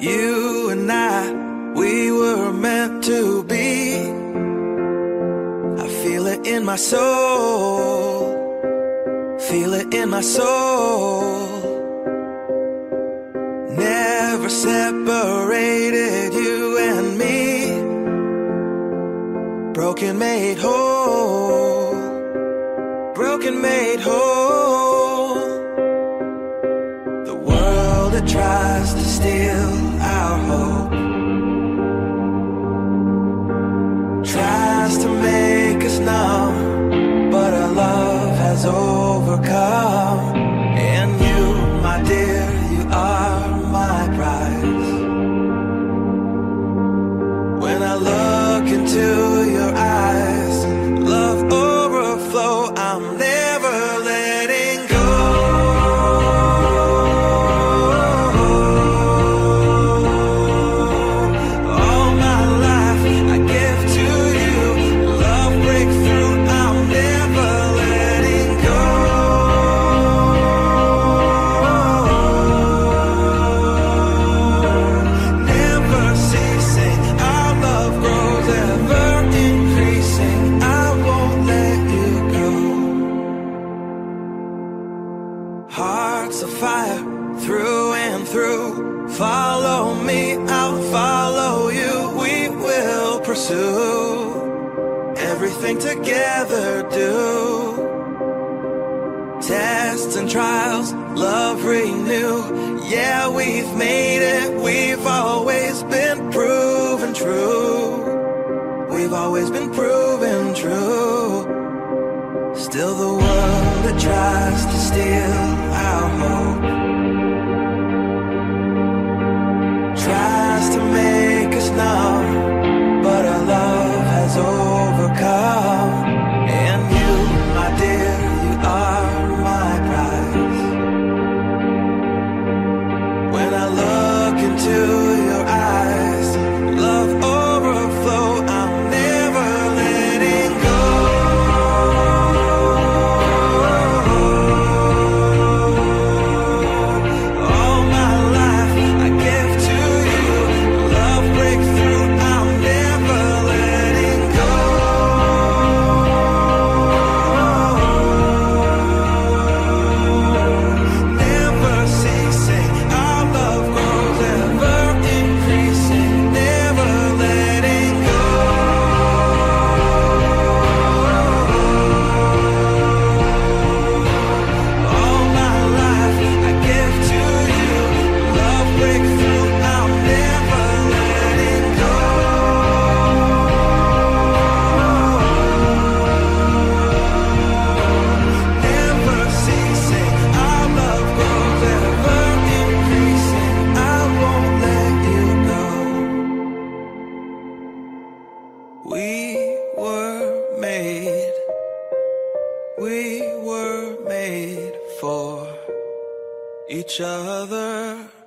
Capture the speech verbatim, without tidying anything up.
You and I, we were meant to be. I feel it in my soul. Feel it in my soul. Never separated, you and me. Broken made whole. Broken made whole. The world that tries to steal our hope tries to make us numb, but our love has overcome. And you, my dear, you are my prize. When I look into your eyes, love overflow, I'm there. Together do tests and trials, love renew. Yeah, we've made it, we've always been proven true. We've always been proven true. Still the world that tries to steal our hope tries to make us numb, but our love has overcome. And you, my dear, you are my prize. When I look into your eyes, love overflow, I'm never letting go. All my life I give to you. Love breakthrough, I'm never letting go. Each other.